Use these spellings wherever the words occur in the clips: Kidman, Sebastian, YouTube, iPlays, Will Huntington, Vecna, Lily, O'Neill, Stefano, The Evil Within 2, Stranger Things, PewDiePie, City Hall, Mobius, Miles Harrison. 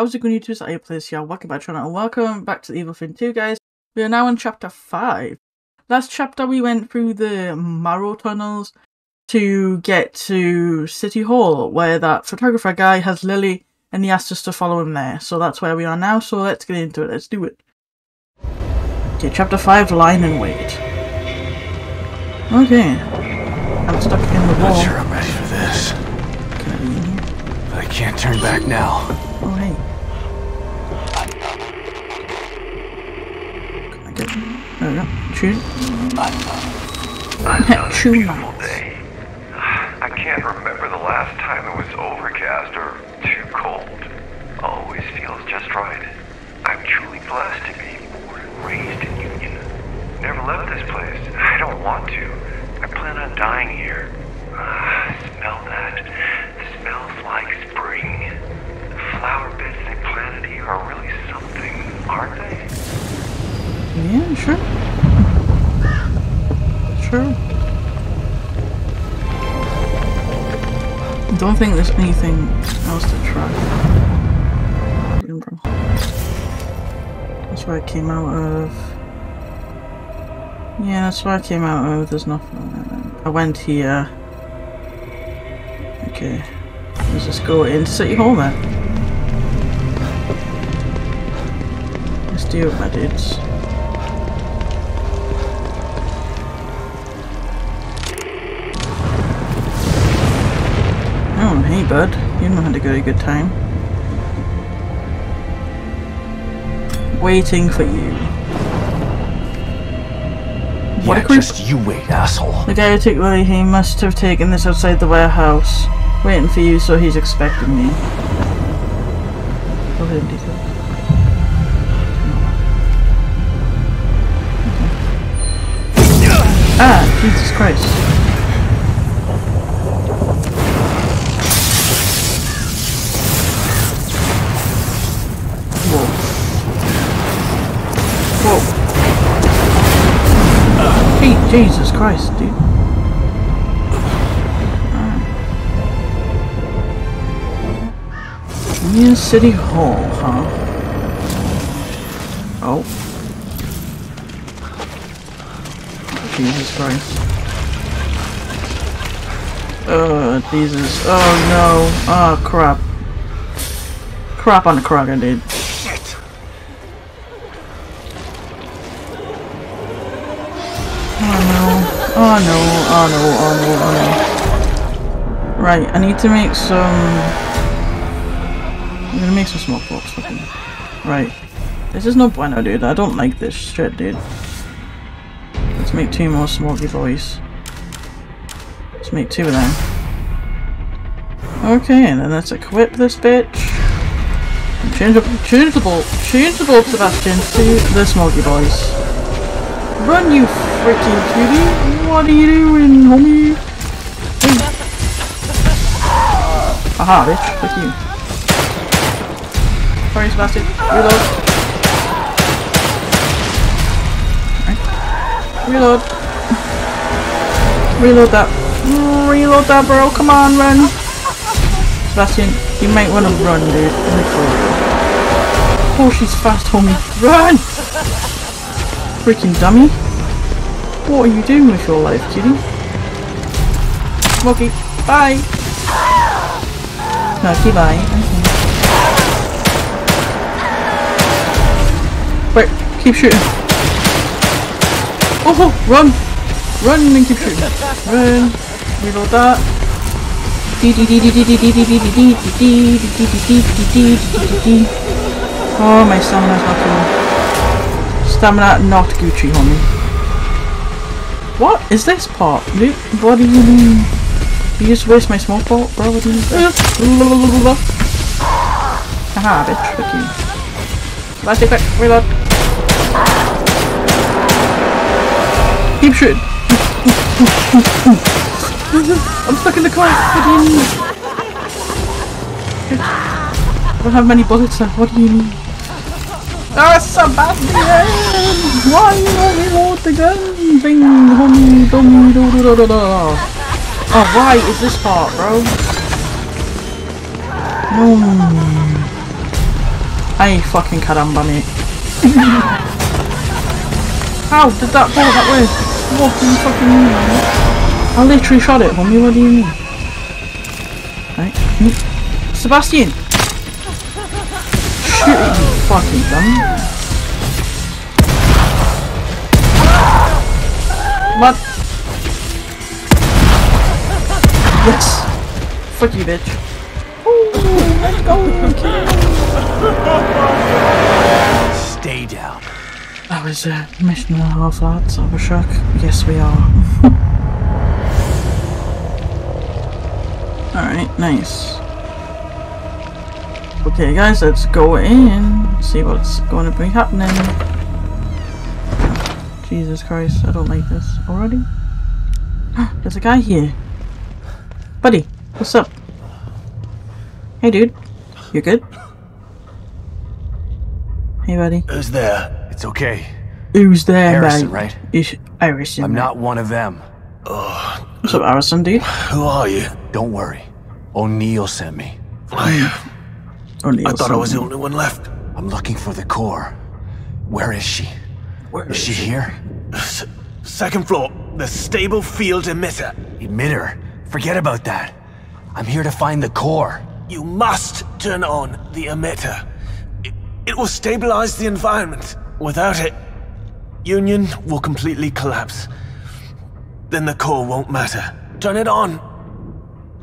How's it going, YouTube? It's iPlays here. Welcome back, channel, and welcome back to The Evil Within 2, guys. We are now in Chapter 5. Last chapter, we went through the Marrow Tunnels to get to City Hall, where that photographer guy has Lily, and he asked us to follow him there. So that's where we are now, so let's get into it. Let's do it. Okay, Chapter 5, Line and Wait. Okay. I'm stuck in the wall. Not sure I'm ready for this. Can I be in here? But I can't turn back now. Oh, hey. Can I get... There we go. Chew. Chew nuts. I can't remember the last time it was overcast or too cold. Always feels just right. I'm truly blessed to be born and raised in Union. Never left this place. I don't want to. I plan on dying here. Smell that. Smells like spring. Flower beds they planted here are really something, aren't they? Yeah, sure. Sure. Don't think there's anything else to try. That's where I came out of. Yeah, that's where I came out of. There's nothing. I went here. Okay. Let's just go into City Hall then. Deal with my dudes. Oh, hey bud. You know how to go a good time. Waiting for you. What a creep. Just you wait, asshole. The guy who took Lily, he must have taken this outside the warehouse. Waiting for you, so he's expecting me. Go ahead and do that. Ah, Jesus Christ. Whoa. Whoa. Hey, Jesus Christ, dude. Alright. Near City Hall, huh? Oh. Jesus Christ. Oh, Jesus. Oh, no. Oh, crap. Crap on the crocker, dude. Shit. Oh, no. Oh, no. Oh, no. Oh, no. Oh, no. Right, I need to make some... I'm gonna make some smoke box. Right. This is no bueno, dude. I don't like this shit, dude. Let's make two more smoky boys. Let's make two of them. Okay, and then let's equip this bitch. Change the bolt, Sebastian, to the smoky boys. Run, you freaking cutie! What are you doing, homie? Hey. Aha, bitch! Fuck you. Sorry, Sebastian. Reload. Reload. Reload that. Reload that, bro. Come on, run. Sebastian, you might want to run, dude. Oh, she's fast, homie. Run! Freaking dummy. What are you doing with your life, kitty? Smokey. Bye. No, keep bye. Okay. Wait, keep shooting. Oh, run! Run and keep shooting. Run. Reload that. Oh, my stamina's not good. Stamina not Gucci, homie. What is this part? What do you mean? You just waste my smoke ball? Bro, what do you mean? Haha, bitch, fuck you. Last effect, reload. Keep shooting. I'm stuck in the car. What do you mean? I don't have many bullets left. What do you mean? Ah, Sebastian! Why you don't reload the gun? Bing, homie, dummy, do do do do. Oh, why is this part, bro? No. Hey, fucking caramba, mate. How did that go that way? What do you fucking mean, man? I literally shot it, homie, what do you mean? Right. Sebastian! Shoot it, you fucking dumb. What? Yes! Fuck you, bitch. Let's go! Okay. Stay down. That was a mission and a half, lads. I'm a shock. Yes, we are. Alright, nice. Okay, guys, let's go in. See what's going to be happening. Jesus Christ, I don't like this already. There's a guy here. Buddy, what's up? Hey dude, you good? Hey buddy. Who's there? It's okay. Who's there, Harrison, mate? Right? Harrison, I'm not one of them. What's up, Harrison, dude? Who are you? Don't worry. O'Neill sent me. I thought I was the only one left. I'm looking for the core. Where is she? Is she here? Second floor, the stable field emitter. Emitter? Forget about that. I'm here to find the core. You must turn on the emitter. It will stabilize the environment. Without it, Union will completely collapse. Then the core won't matter. Turn it on.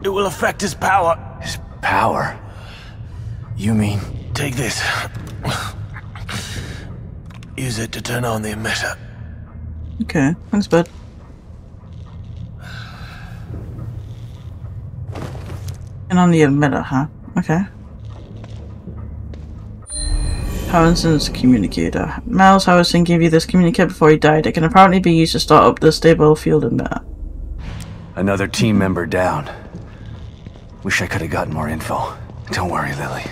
It will affect his power. His power? You mean? Take this. Use it to turn on the emitter. Okay, thanks, bud. And on the emitter, huh? Okay. Harrison's communicator. Miles Harrison gave you this communicator before he died. It can apparently be used to start up the stable field emitter. Another team member down. Wish I could have gotten more info. Don't worry, Lily.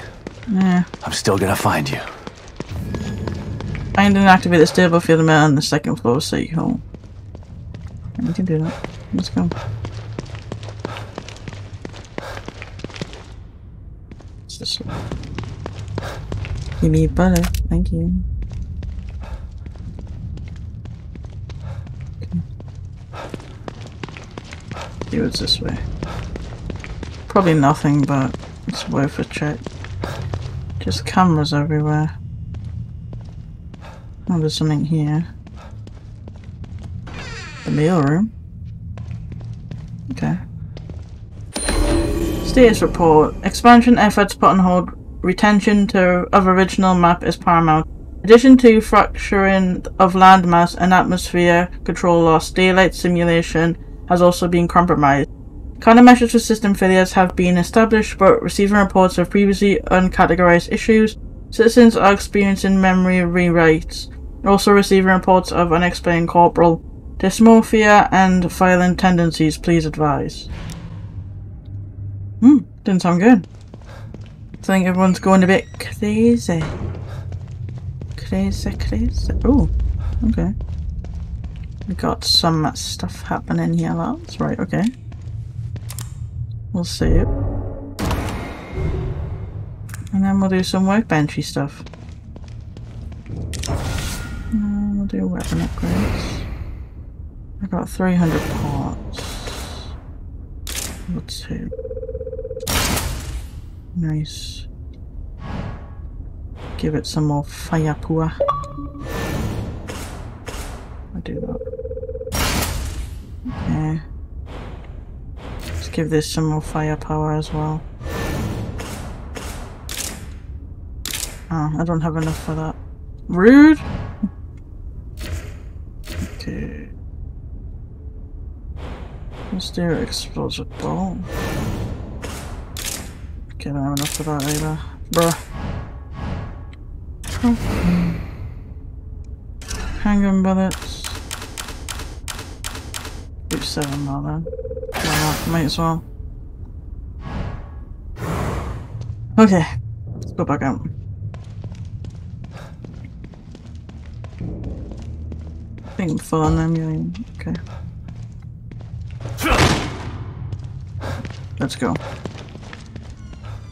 Yeah. I'm still gonna find you. Find and activate the stable field emitter on the second floor of City Hall. We can do that. Let's go. It's this one. Give me butter. Thank you. Okay. See what's this way. Probably nothing, but it's worth a check. Just cameras everywhere. Oh, there's something here. The mail room. Okay. Status report. Expansion efforts put on hold. Retention of original map is paramount. Addition to fracturing of landmass and atmosphere control loss, daylight simulation has also been compromised. Countermeasures for system failures have been established, but receiving reports of previously uncategorized issues, citizens are experiencing memory rewrites. Also receiving reports of unexplained corporal dysmorphia and violent tendencies, please advise. Didn't sound good. I think everyone's going a bit crazy. Crazy. Oh, okay. We got some stuff happening here, lads. Right, okay. We'll save. And then we'll do some workbenchy stuff. We'll do weapon upgrades. I got 300 parts. Let's see. Nice. Give it some more fire power. I do that. Okay. Let's give this some more firepower as well. Oh, I don't have enough for that. Rude! Okay. Let's do explosive ball. Okay, I don't have enough for that either. Bruh. Okay. Handgun bullets. Do 7 more then. Why not? Might as well. Okay. Let's go back out. I think full on them, yeah. Okay. Let's go.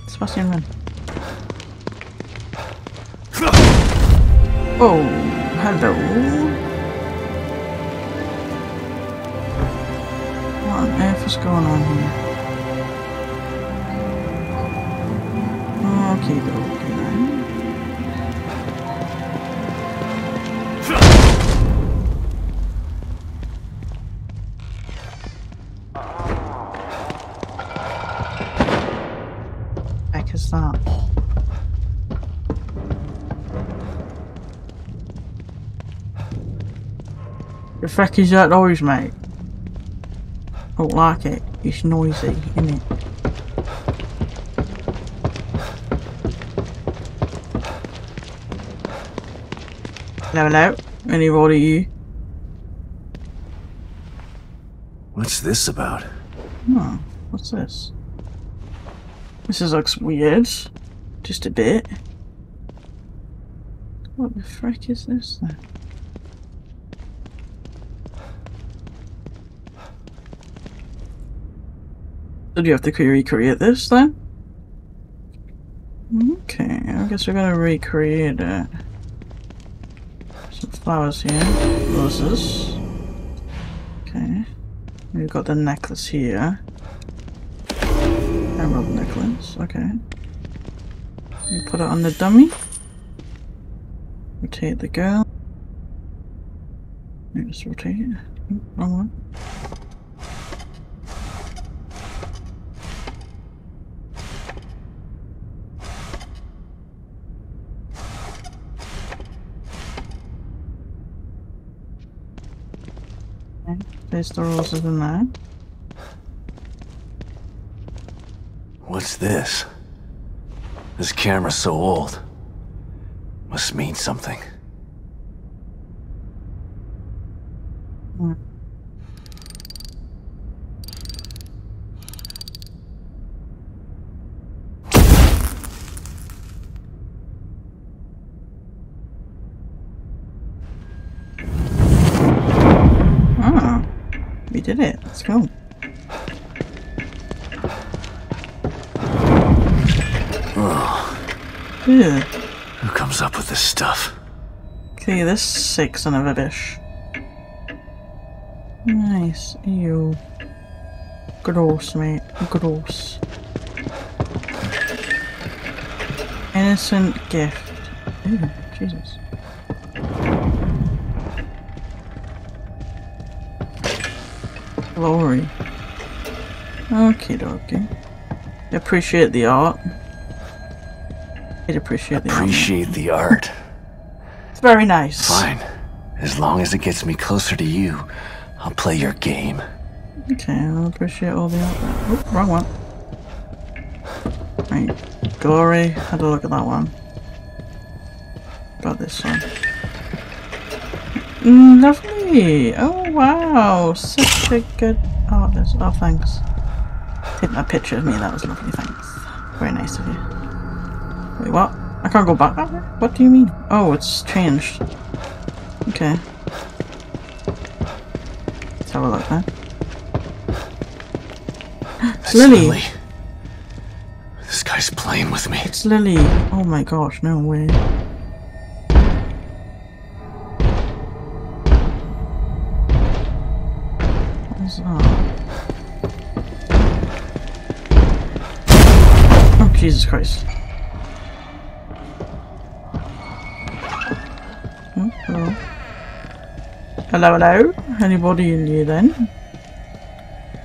Sebastian, run. Oh, hello. What on earth is going on here? Okay, though. The fuck is that noise, mate? Don't like it. It's noisy, isn't it? Hello, hello. Anybody you? What's this about? Oh, what's this? This is looks weird. Just a bit. What the frick is this then? Did you have to recreate this then? Okay, I guess we're gonna recreate it. Some flowers here, roses. Okay, we've got the necklace here. Emerald necklace, okay. We put it on the dummy. Rotate the girl. Just rotate it. Wrong one. Place the roses in there. What's this? This camera's so old. Must mean something. Did it. Let's go. Oh. Yeah. Who comes up with this stuff? Okay, this sick son of a bitch. Nice. Ew. Gross, mate. Gross. Innocent gift. Ew, Jesus. Glory. Okie dokie. Appreciate the art. I'd appreciate the art. Appreciate the art. It's very nice. Fine. As long as it gets me closer to you, I'll play your game. Okay, I'll appreciate all the art. Oh, wrong one. Right. Glory. Had a look at that one. Got this one. Lovely! Oh wow! Such a good... Oh, there's... Oh, thanks. Take that picture of me, that was lovely, thanks. Very nice of you. Wait, what? I can't go back that way? What do you mean? Oh, it's changed. Okay. Let's have a look then. It's Lily! This guy's playing with me. It's Lily! Oh my gosh, no way. Oh, Jesus Christ. Oh, hello. Hello, hello. Anybody in here then?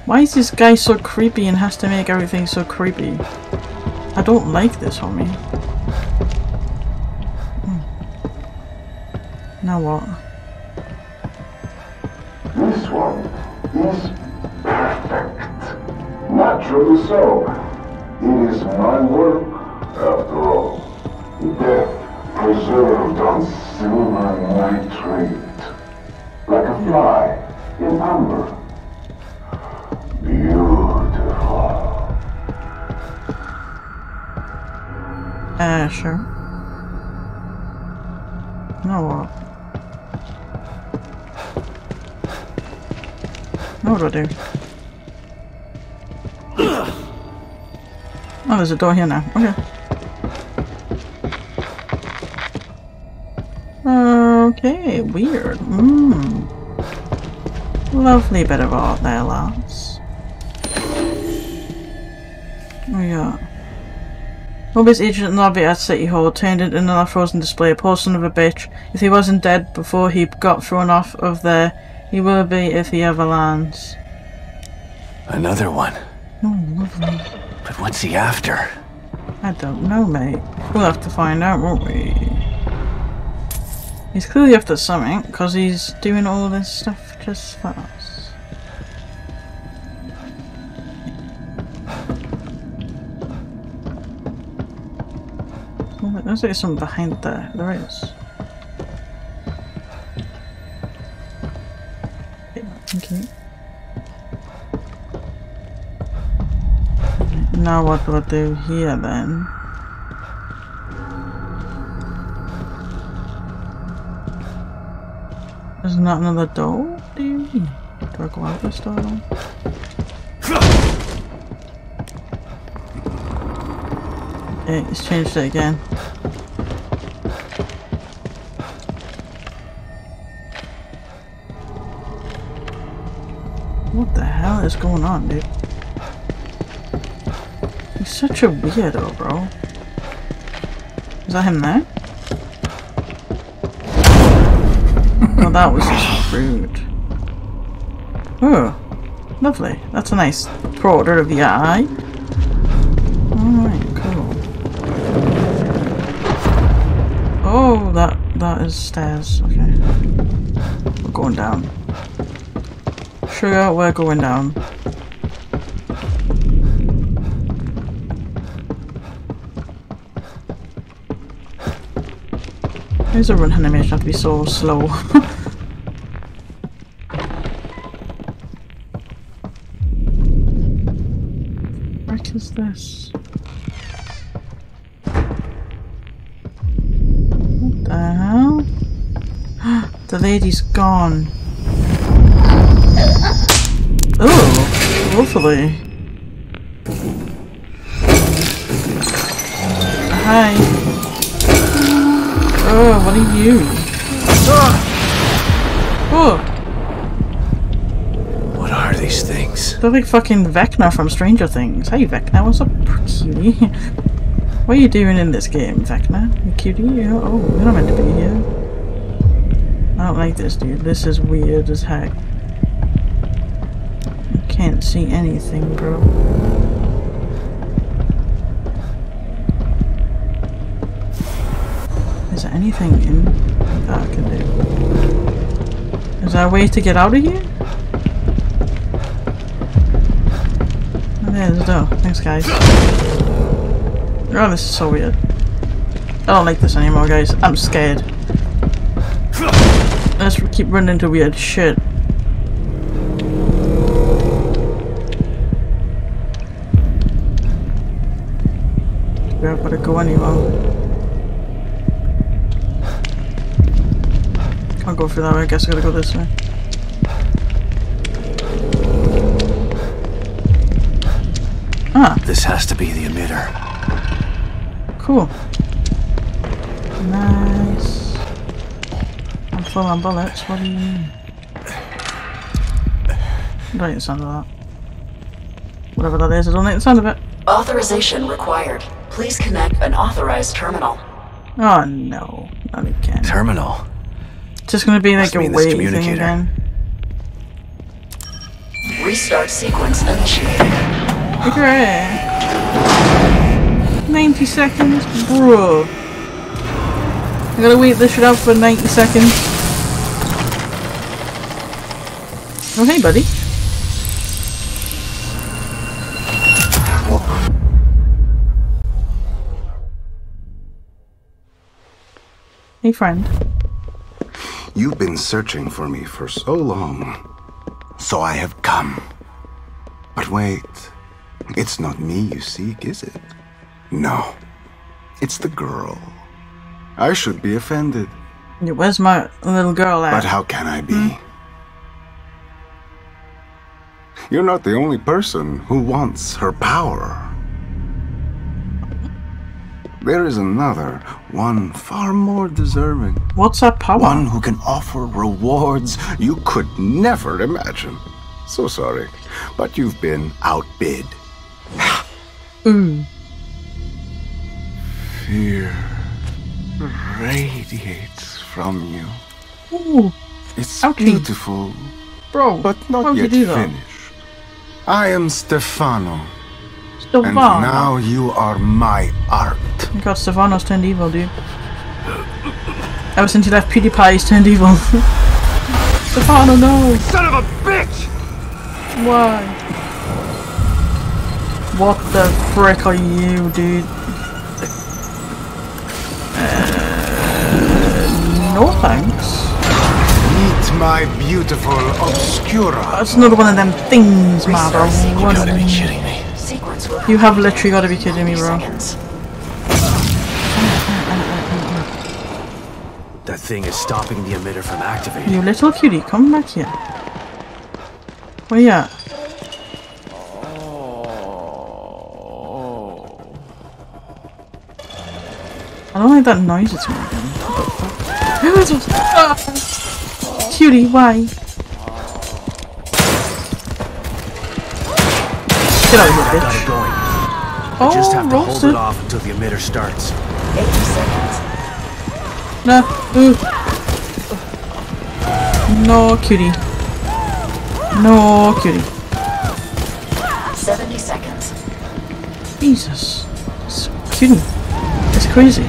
Why is this guy so creepy and has to make everything so creepy? I don't like this, homie. Mm. Now what? This one. Is perfect. Naturally so. It is my work, after all. Death preserved on silver nitrate, like a fly in amber. Beautiful. Sure. Now what? What do I do? Oh, there's a door here now. Okay. Okay, weird. Lovely bit of art there, lads. What we got? Mobius agent in the lobby at City Hall turned it in on a frozen display. Poor son of a bitch. If he wasn't dead before he got thrown off of there, he will be if he ever lands. Another one. Oh, lovely. But what's he after? I don't know, mate. We'll have to find out, won't we? He's clearly after something, because he's doing all this stuff just for us. Oh, there's like something behind there. There is. Thank you. Now what do I do here then? There's not another door? Do you mean? Do I go out this door? Okay, it's changed it again. What the hell is going on, dude? He's such a weirdo, bro. Is that him there? Oh, that was rude. Oh, lovely. That's a nice quarter of the eye. Alright, cool. Oh, that is stairs. Okay. We're going down. Sugar, we're going down. Why does the run animation have to be so slow? What is this? What the hell? The lady's gone. Oh, lovely. Hi. Oh, what are you? Oh. What are these things? They're like fucking Vecna from Stranger Things. Hey Vecna, what's up, cutie? What are you doing in this game, Vecna? You cutie? Oh, you're not meant to be here. I don't like this, dude. This is weird as heck. I can't see anything, bro. Is there anything in that I can do? Is there a way to get out of here? Oh, there's a door. Thanks, guys. Oh, this is so weird. I don't like this anymore, guys. I'm scared. I just keep running into weird shit. We have to go anywhere. I'll go through that way, I guess I gotta go this way. Ah! This has to be the emitter. Cool. Nice. I'm full on bullets, what do you mean? I don't like the sound of that. Whatever that is, I don't like the sound of it. Authorization required. Please connect an authorized terminal. Oh no, not again. Terminal? Just gonna be like a wait thing again. Restart sequence initiated. Hooray! 90 seconds? Bro. I gotta wait this shit out for 90 seconds. Oh, hey, buddy. Hey, friend. You've been searching for me for so long, so I have come. But wait, it's not me you seek, is it? No, it's the girl. I should be offended. Where's my little girl at? But how can I be? You're not the only person who wants her power. there is another, one far more deserving. What's that power? One who can offer rewards you could never imagine. So sorry, but you've been outbid. Fear radiates from you. Ooh. It's beautiful, bro, but not yet finished. I am Stefano. And now you are my art. God, Stefano's turned evil, dude. Ever since he left PewDiePie, he's turned evil. Stefano, no! Son of a bitch! Why? What the frick are you, dude? No thanks. Eat my beautiful Obscura. That's another one of them things, man, bro. You gotta be kidding me. You have literally got to be kidding me, bro. That thing is stopping the emitter from activating. You little cutie, come back here. Where you at? I don't like that noise it's making. Who is it? Cutie, why? Get out of here, bitch. Oh, just have to hold it off until the emitter starts. 8 seconds. Nah. No, cutie. No, cutie. 70 seconds. Jesus. It's cutie. It's crazy.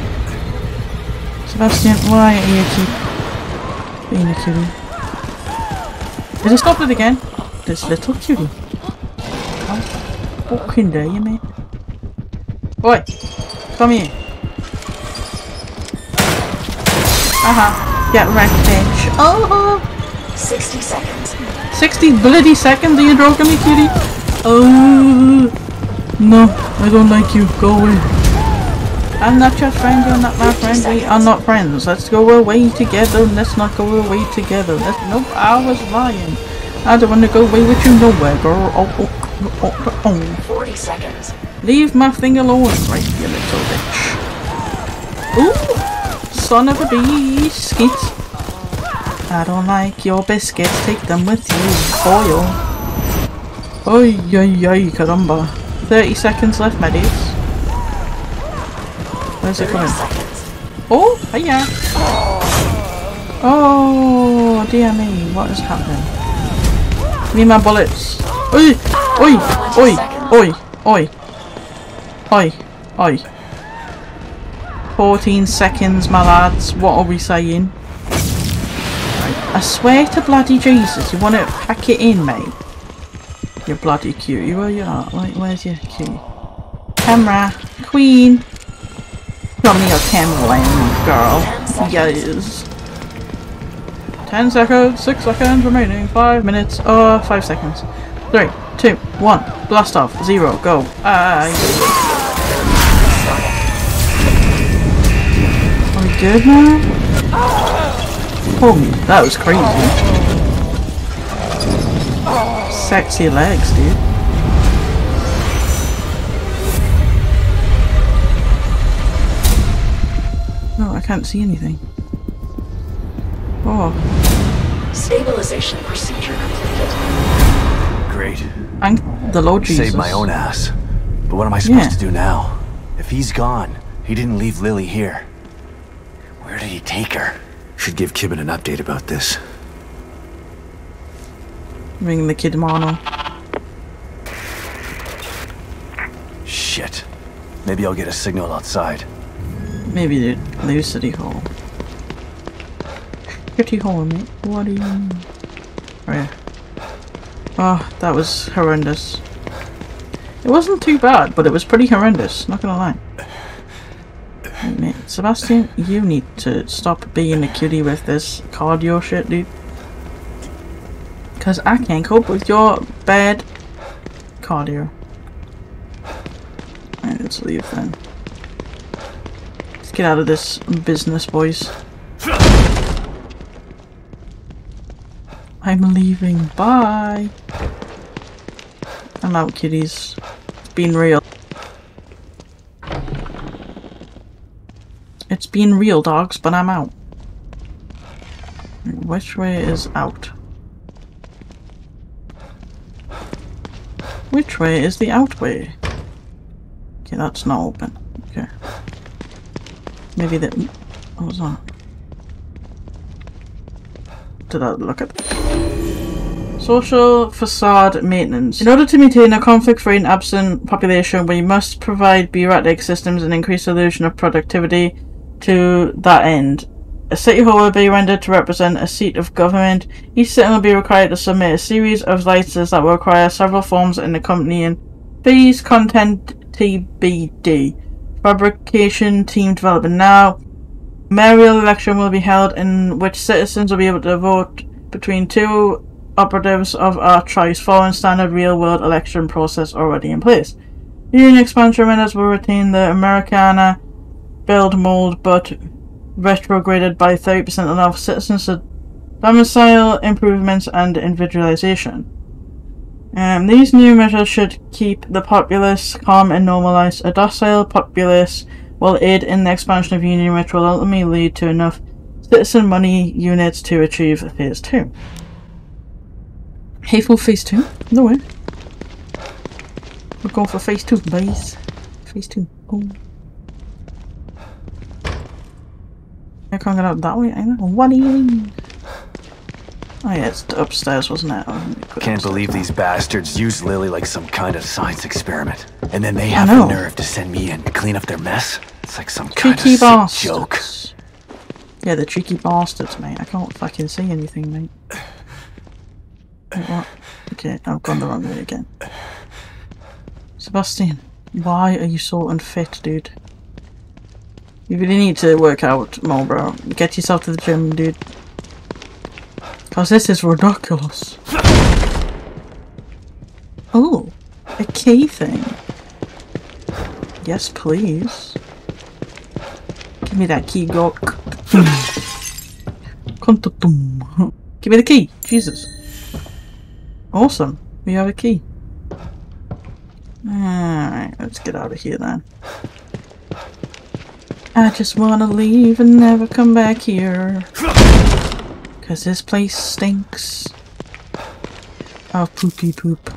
Sebastian, why are you keep being a cutie? Did I stop it again? This little cutie. Fucking day, you mate. Oi! Come here. Get wrecked, bitch. 60 seconds. 60 bloody seconds, are you joking me, cutie? No, I don't like you. Go away. I'm not your friend, you're not my friend. We are not friends. Let's go away together. Let's not go away together. Nope, I was lying. I don't want to go away with you nowhere, girl. Oh. 40 seconds. Leave my thing alone, right, you little bitch. Ooh! Son of a biscuit. I don't like your biscuits. Take them with you. Oil. Oy, oy, oy, caramba. 30 seconds left, my dudes. Where's it going? Oh, hiya. Oh, dear me. What is happening? Need my bullets. Oi! Oi! Oi! Oi! Oi! Oi! Oi! 14 seconds, my lads. What are we saying? I swear to bloody Jesus, you want to pack it in, mate? You're bloody cutie. Where you at? Like, where's your cutie? Camera. Queen! Show me your camera lens, girl. Yes. 10 seconds, 6 seconds remaining, 5 minutes, 5 seconds. 3, 2, 1, blast off, 0, go. Are we good now? Holy, that was crazy. Sexy legs, dude. No, I can't see anything. Oh. Stabilization procedure completed. Great. I'm the Lord Jesus. Saved my own ass. But what am I supposed to do now? If he's gone, he didn't leave Lily here. Where did he take her? Should give Kidman an update about this. Ring the Kidman. Shit. Maybe I'll get a signal outside. Maybe they'll leave City Hall. Pretty hole, mate. What do you mean? Oh, yeah. Oh, that was horrendous. It wasn't too bad, but it was pretty horrendous, not gonna lie. Right, mate. Sebastian, you need to stop being a cutie with this cardio shit, dude. Because I can't cope with your bad cardio. Alright, let's leave then. Let's get out of this business, boys. I'm leaving. Bye. I'm out, kitties. It's been real. It's been real, dogs, but I'm out. Which way is out? Which way is the out way? Okay, that's not open. Okay. Maybe that... What was that? Did I look at that? Social facade maintenance. In order to maintain a conflict-free and absent population, we must provide bureaucratic systems and increase the illusion of productivity to that end. A city hall will be rendered to represent a seat of government. Each citizen will be required to submit a series of licenses that will require several forms and accompanying fees. Content TBD. Fabrication team development now. Mayoral election will be held in which citizens will be able to vote between two operatives of our choice, following standard real-world election process already in place. Union expansion members will retain the Americana build mold, but retrograded by 30% to allow citizens to domicile improvements and individualization. These new measures should keep the populace calm and normalize a docile populace, will aid in the expansion of union, which will ultimately lead to enough citizen money units to achieve phase 2. Hateful phase 2? No way. We're going for phase 2, boys. Phase 2. Oh. I can't get up that way either. What are you doing? Oh yeah, it's upstairs, wasn't it? Can't believe these bastards use Lily like some kind of science experiment. And then they have the nerve to send me in to clean up their mess? It's like some kind of sick joke. Yeah, the cheeky bastards, mate. I can't fucking see anything, mate. Wait, what? Okay, I've gone the wrong way again. Sebastian, why are you so unfit, dude? You really need to work out more, bro. Get yourself to the gym, dude. Cause this is ridiculous. Oh, a key thing. Yes, please. Give me that key, Gok. Give me the key, Jesus. Awesome, we have a key. Alright, let's get out of here then. I just wanna leave and never come back here. Cause this place stinks. Oh, poopy poop.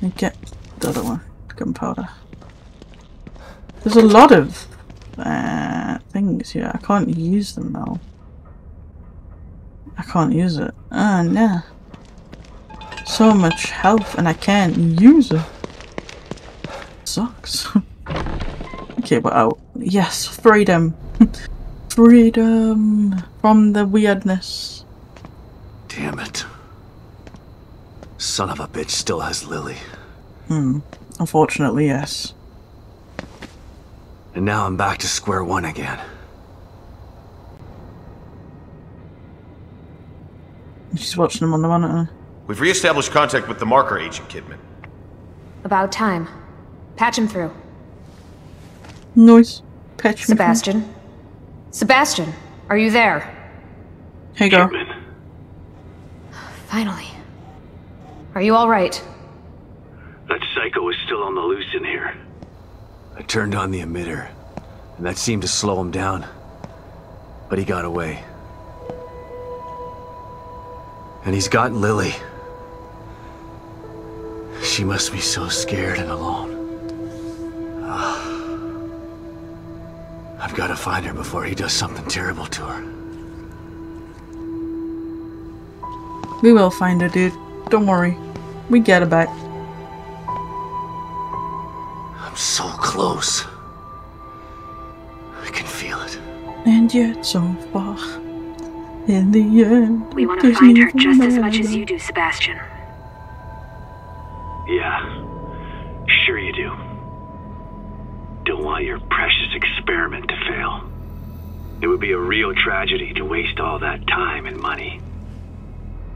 And get the other one. Gunpowder. There's a lot of things here. I can't use them though. I can't use it. Ah, nah. So much health and I can't use it. Sucks. Okay, we're out. Yes, freedom. Freedom from the weirdness. Damn it. Son of a bitch still has Lily. Hmm. Unfortunately, yes. And now I'm back to square one again. She's watching him on the monitor. We've re-established contact with the marker, Agent Kidman. About time. Patch him through. Nice. Patch him through. Sebastian. Sebastian, are you there? Hey, girl. Finally. Are you all right? That psycho is still on the loose in here. I turned on the emitter, and that seemed to slow him down. But he got away. And he's got Lily. She must be so scared and alone. I've got to find her before he does something terrible to her. We will find her, dude. Don't worry. We get her back. I'm so close. I can feel it. And yet so far. In the end. We want to find her just as much as you do, Sebastian. Yeah. Sure you do. Don't want your precious experiment to fail. It would be a real tragedy to waste all that time and money.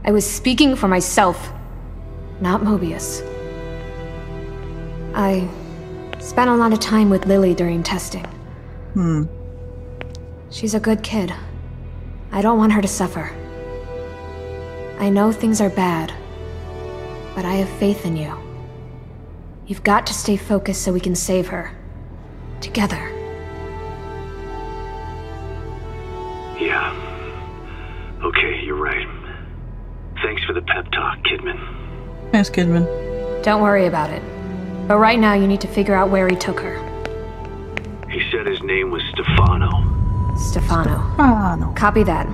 I was speaking for myself, not Mobius. I spent a lot of time with Lily during testing. Hmm. She's a good kid. I don't want her to suffer. I know things are bad, but I have faith in you. You've got to stay focused so we can save her. Together. Thanks, Kidman. Don't worry about it. But right now you need to figure out where he took her. He said his name was Stefano. Stefano. Copy that.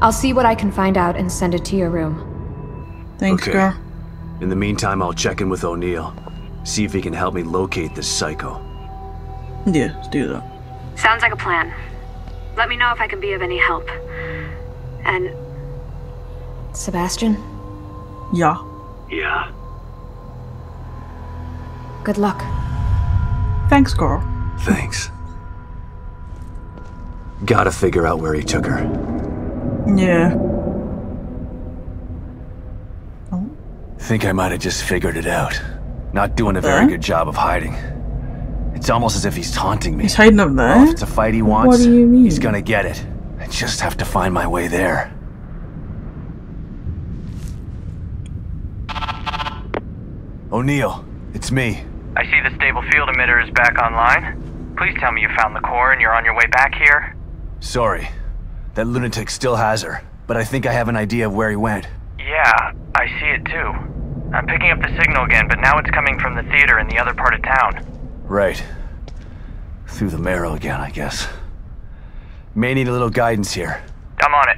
I'll see what I can find out and send it to your room. Thanks, okay. Girl. In the meantime, I'll check in with O'Neill. See if he can help me locate this psycho. Yeah, let's do that. Sounds like a plan. Let me know if I can be of any help. And... Sebastian? Yeah? Yeah. Good luck. Thanks, girl. Thanks. Gotta figure out where he took her. Yeah. Oh. Think I might have just figured it out. Not doing a very good job of hiding. It's almost as if he's taunting me. He's hiding up there? Well, if it's a fight he wants, what do you mean? He's gonna get it. I just have to find my way there. O'Neill, it's me. I see the stable field emitter is back online. Please tell me you found the core and you're on your way back here. Sorry. That lunatic still has her, but I think I have an idea of where he went. Yeah, I see it too. I'm picking up the signal again, but now it's coming from the theater in the other part of town. Right. Through the marrow again, I guess. May need a little guidance here. I'm on it.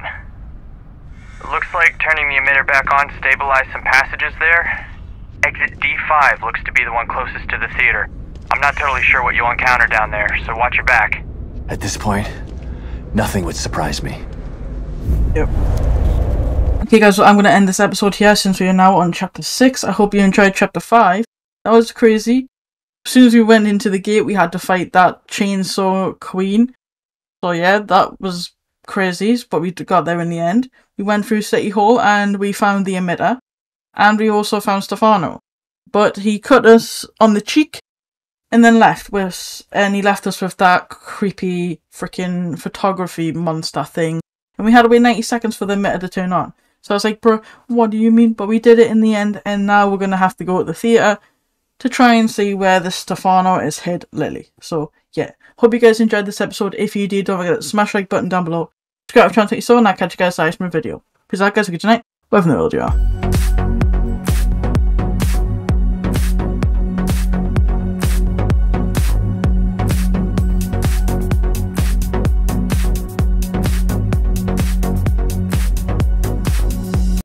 Looks like turning the emitter back on stabilized some passages there. Exit D5 looks to be the one closest to the theater. I'm not totally sure what you'll encounter down there, so watch your back. At this point, nothing would surprise me. Yep. Okay guys, so I'm going to end this episode here since we are now on chapter 6. I hope you enjoyed chapter 5. That was crazy. As soon as we went into the gate, we had to fight that chainsaw queen. So yeah, that was crazy, but we got there in the end. We went through City Hall and we found the emitter. And we also found Stefano. But he cut us on the cheek and then left with, and he left us with that creepy freaking photography monster thing. And we had to wait 90 seconds for the emitter to turn on. So I was like, bro, what do you mean? But we did it in the end, and now we're going to have to go to the theatre to try and see where the Stefano is hid Lily. So, yeah. Hope you guys enjoyed this episode. If you did, don't forget to smash the like button down below. Subscribe if you want to take your soul, and I'll catch you guys in the next video. Peace out, guys. Have a good night. Wherever in the world you are.